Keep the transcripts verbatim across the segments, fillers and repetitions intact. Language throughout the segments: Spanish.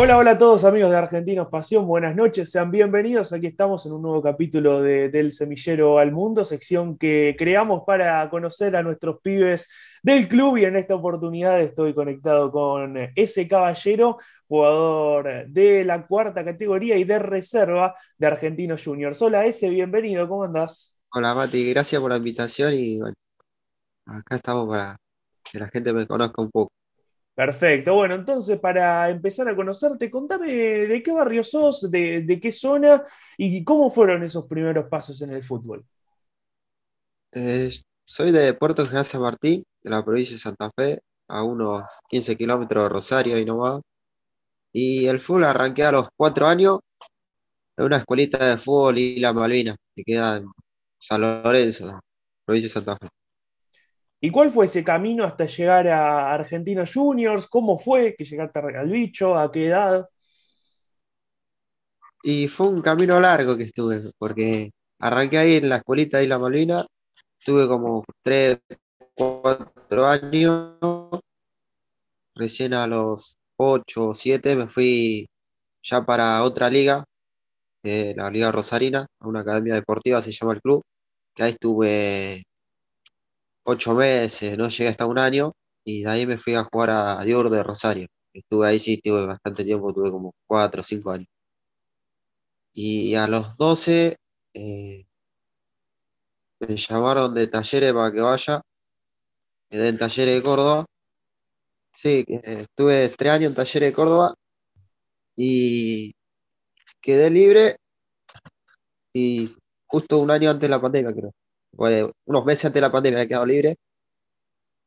Hola, hola a todos amigos de Argentinos Pasión, buenas noches, sean bienvenidos, aquí estamos en un nuevo capítulo de, del Semillero al Mundo, sección que creamos para conocer a nuestros pibes del club, y en esta oportunidad estoy conectado con ese Caballero, jugador de la cuarta categoría y de reserva de Argentinos Juniors. Hola ese, bienvenido, ¿cómo andás? Hola Mati, gracias por la invitación y bueno, acá estamos para que la gente me conozca un poco. Perfecto, bueno, entonces para empezar a conocerte, contame de qué barrio sos, de, de qué zona y cómo fueron esos primeros pasos en el fútbol. Eh, soy de Puerto General San Martín, de la provincia de Santa Fe, a unos quince kilómetros de Rosario y nomás. Y el fútbol arranqué a los cuatro años en una escuelita de fútbol Isla Malvina, que queda en San Lorenzo, provincia de Santa Fe. ¿Y cuál fue ese camino hasta llegar a Argentinos Juniors? ¿Cómo fue que llegaste al bicho? ¿A qué edad? Y fue un camino largo que estuve, porque arranqué ahí en la escuelita de Isla Malvina, estuve como tres, cuatro años, recién a los ocho o siete me fui ya para otra liga, eh, la Liga Rosarina, a una academia deportiva, se llama el club, que ahí estuve ocho meses, no llegué hasta un año, y de ahí me fui a jugar a Dior de Rosario. Estuve ahí, sí, estuve bastante tiempo, tuve como cuatro o cinco años. Y a los doce eh, me llamaron de Talleres para que vaya, en Talleres de Córdoba. Sí, eh, estuve tres años en Talleres de Córdoba y quedé libre, y justo un año antes de la pandemia, creo. Bueno, unos meses antes de la pandemia había quedado libre.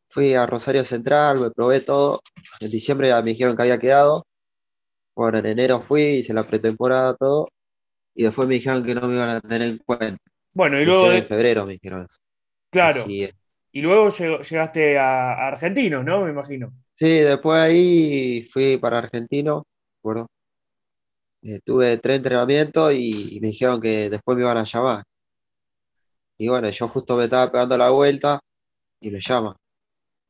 Fui a Rosario Central, me probé todo. En diciembre ya me dijeron que había quedado. Bueno, en enero fui, hice la pretemporada, todo. Y después me dijeron que no me iban a tener en cuenta. Bueno, y luego. De... En febrero me dijeron eso. Claro. Y luego llegaste a Argentinos, ¿no? Me imagino. Sí, después ahí fui para Argentinos. Bueno, eh, tuve tres entrenamientos y, y me dijeron que después me iban a llamar. Y bueno, yo justo me estaba pegando la vuelta y me llama.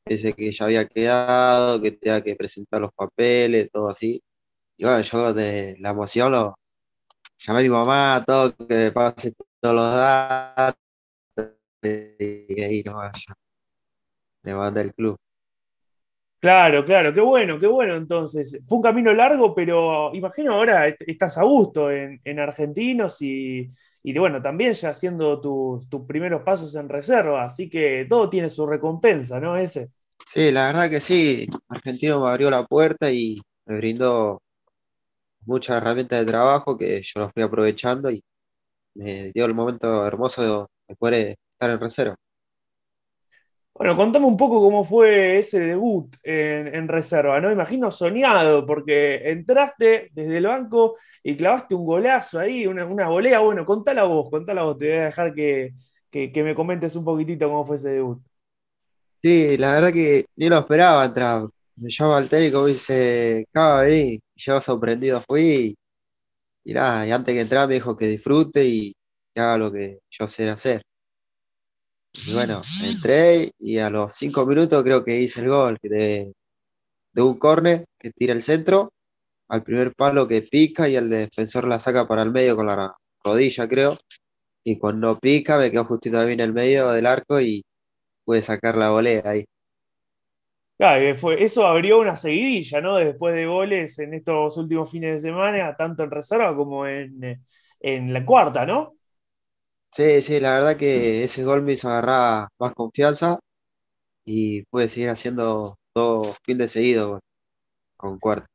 Dice que ya había quedado, que tenía que presentar los papeles, todo así. Y bueno, yo de la emoción lo llamé a mi mamá, todo, que me pase todos los datos. Y ahí no vaya. Me mandé el club. Claro, claro, qué bueno, qué bueno. Entonces, fue un camino largo, pero imagino ahora estás a gusto en, en Argentinos y. Y bueno, también ya haciendo tus, tus primeros pasos en reserva, así que todo tiene su recompensa, ¿no, ese? Sí, la verdad que sí, Argentino me abrió la puerta y me brindó muchas herramientas de trabajo que yo las fui aprovechando y me dio el momento hermoso de poder estar en reserva. Bueno, contame un poco cómo fue ese debut en, en reserva, ¿no? Imagino soñado, porque entraste desde el banco y clavaste un golazo ahí, una, una volea. Bueno, contala vos, contala vos, te voy a dejar que, que, que me comentes un poquitito cómo fue ese debut. Sí, la verdad que ni lo esperaba entrar. Me llama el técnico y me dice, Cava, vení. Yo sorprendido fui y, y nada, y antes que entrar me dijo que disfrute y que haga lo que yo sé hacer. Y bueno, entré y a los cinco minutos creo que hice el gol de, de un córner que tira el centro, al primer palo que pica y el defensor la saca para el medio con la rodilla, creo. Y cuando pica me quedó justito bien en el medio del arco y pude sacar la volea ahí. Claro, fue, eso abrió una seguidilla, ¿no? Después de goles en estos últimos fines de semana, tanto en reserva como en, en la cuarta, ¿no? Sí, sí, la verdad que ese gol me hizo agarrar más confianza y pude seguir haciendo dos fines de seguido con cuarto.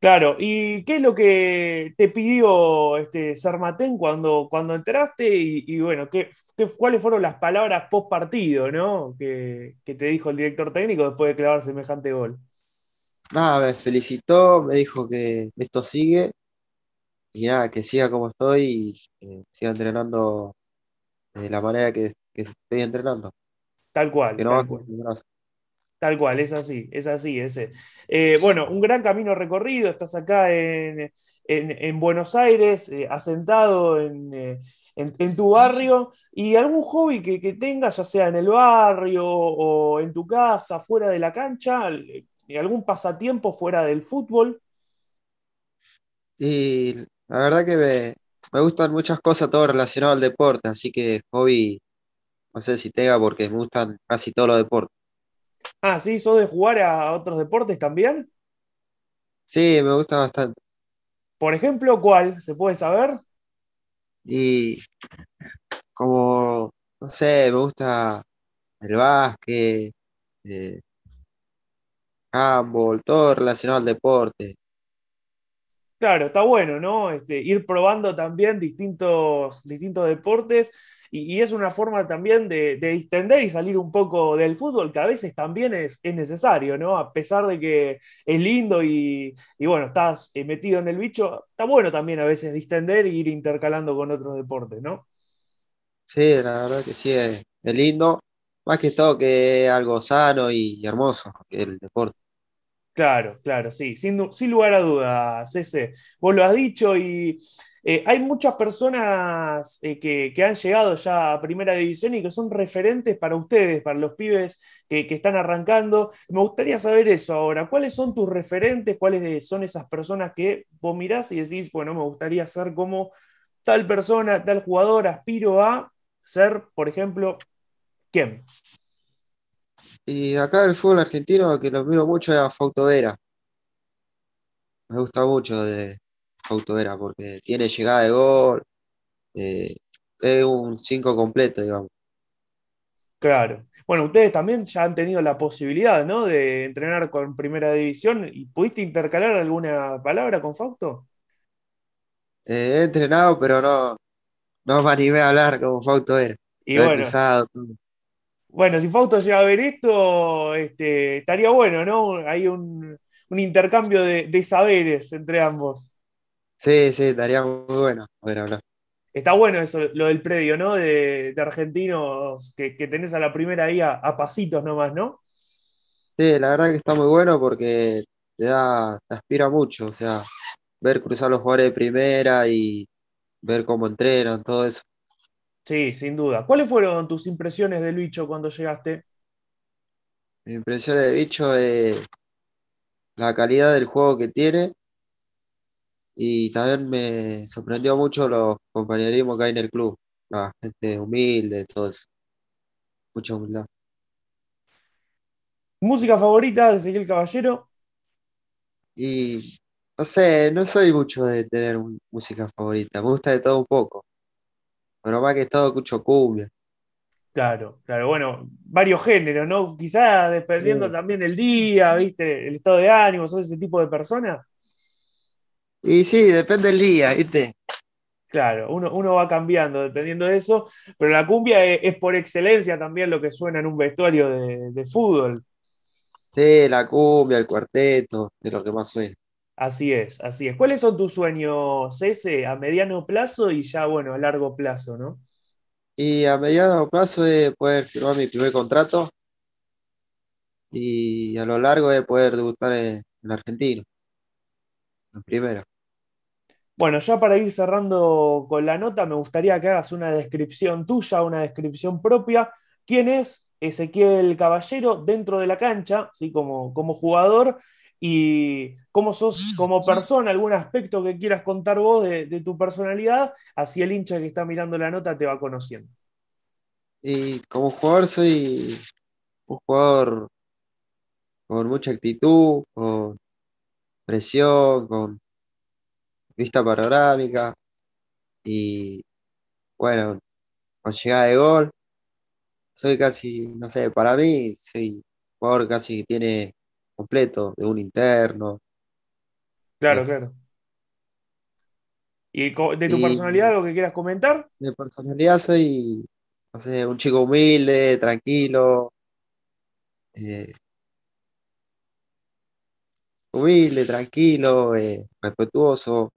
Claro, ¿y qué es lo que te pidió este Sarmatén cuando, cuando entraste? Y, y bueno, ¿qué, qué, ¿cuáles fueron las palabras post partido, ¿no? que, que te dijo el director técnico después de clavar semejante gol? Nada, me felicitó, me dijo que esto sigue y nada, que siga como estoy y eh, siga entrenando de la manera que, que estoy entrenando. Tal cual, que no tal, cual. tal cual, es así, es así. Ese. Eh, bueno, un gran camino recorrido, estás acá en, en, en Buenos Aires, eh, asentado en, eh, en, en tu barrio, y algún hobby que, que tengas, ya sea en el barrio o en tu casa, fuera de la cancha, algún pasatiempo fuera del fútbol. Y la verdad que me, me gustan muchas cosas, todo relacionado al deporte, así que hobby, no sé si tenga, porque me gustan casi todos los deportes. Ah, ¿sí? ¿Sos de jugar a otros deportes también? Sí, me gusta bastante. Por ejemplo, ¿cuál? ¿Se puede saber? Y como, no sé, me gusta el básquet, eh, handball, todo relacionado al deporte. Claro, está bueno, ¿no? Este, ir probando también distintos, distintos deportes y, y es una forma también de, de distender y salir un poco del fútbol, que a veces también es, es necesario, ¿no? A pesar de que es lindo y, y, bueno, estás metido en el bicho, está bueno también a veces distender e ir intercalando con otros deportes, ¿no? Sí, la verdad que sí, es, es lindo, más que todo que es algo sano y hermoso el deporte. Claro, claro, sí, sin, sin lugar a dudas, Cese. Vos lo has dicho y eh, hay muchas personas eh, que, que han llegado ya a Primera División y que son referentes para ustedes, para los pibes que, que están arrancando. Me gustaría saber eso ahora. ¿Cuáles son tus referentes? ¿Cuáles son esas personas que vos mirás y decís, bueno, me gustaría ser como tal persona, tal jugador, aspiro a ser, por ejemplo, quién? Y acá el fútbol argentino que lo miro mucho es a Fausto Vera. Me gusta mucho de Fausto Vera porque tiene llegada de gol, eh, es un cinco completo, digamos. Claro. Bueno, ustedes también ya han tenido la posibilidad, ¿no?, de entrenar con Primera División. ¿Y pudiste intercalar alguna palabra con Fausto? Eh, he entrenado, pero no, no me animé a hablar como Fausto Vera. Y lo bueno. He pisado. Bueno, si Fausto llega a ver esto, este, estaría bueno, ¿no? Hay un, un intercambio de, de saberes entre ambos. Sí, sí, estaría muy bueno poder hablar. Está bueno eso, lo del predio, ¿no? De, de argentinos que, que tenés a la primera ahí a, a pasitos nomás, ¿no? Sí, la verdad que está muy bueno porque te da, te aspira mucho, o sea, ver cruzar los jugadores de primera y ver cómo entrenan, todo eso. Sí, sin duda. ¿Cuáles fueron tus impresiones del bicho cuando llegaste? Mi impresión del bicho es la calidad del juego que tiene y también me sorprendió mucho los compañerismos que hay en el club. La gente humilde, todo eso. Mucha humildad. ¿Música favorita de Ezequiel Caballero? Y no sé, no soy mucho de tener música favorita. Me gusta de todo un poco. Pero más que todo escucho cumbia. Claro, claro, bueno, varios géneros, ¿no? Quizás dependiendo sí. También del día, ¿viste? El estado de ánimo, ¿sos ese tipo de persona? Y sí, depende del día, ¿viste? Claro, uno, uno va cambiando dependiendo de eso, pero la cumbia es, es por excelencia también lo que suena en un vestuario de, de fútbol. Sí, la cumbia, el cuarteto, de lo que más suena. Así es, así es. ¿Cuáles son tus sueños, Cese, a mediano plazo y ya, bueno, a largo plazo, ¿no? Y a mediano plazo es poder firmar mi primer contrato y a lo largo es poder debutar en, en Argentino, en primera. Bueno, ya para ir cerrando con la nota, me gustaría que hagas una descripción tuya, una descripción propia. ¿Quién es Ezequiel Caballero dentro de la cancha, ¿sí? como, como jugador? Y cómo sos como persona, algún aspecto que quieras contar vos de, de tu personalidad, así el hincha que está mirando la nota te va conociendo. Y como jugador soy un jugador con mucha actitud, con presión, con vista panorámica y bueno, con llegada de gol. Soy casi, no sé, para mí soy un jugador casi que tiene completo, de un interno. Claro, es. Claro. ¿Y de tu y, personalidad lo que quieras comentar? De personalidad soy, no sé, un chico humilde, tranquilo. Eh, humilde, tranquilo, eh, respetuoso,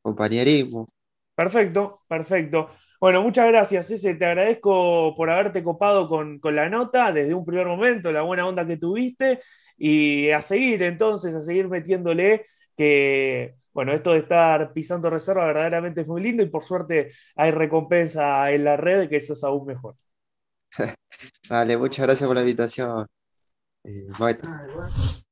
compañerismo. Perfecto, perfecto. Bueno, muchas gracias, Cese, te agradezco por haberte copado con, con la nota desde un primer momento, la buena onda que tuviste, y a seguir entonces, a seguir metiéndole que, bueno, esto de estar pisando reserva verdaderamente es muy lindo y por suerte hay recompensa en la red, que eso es aún mejor. Vale, muchas gracias por la invitación. Eh, bye.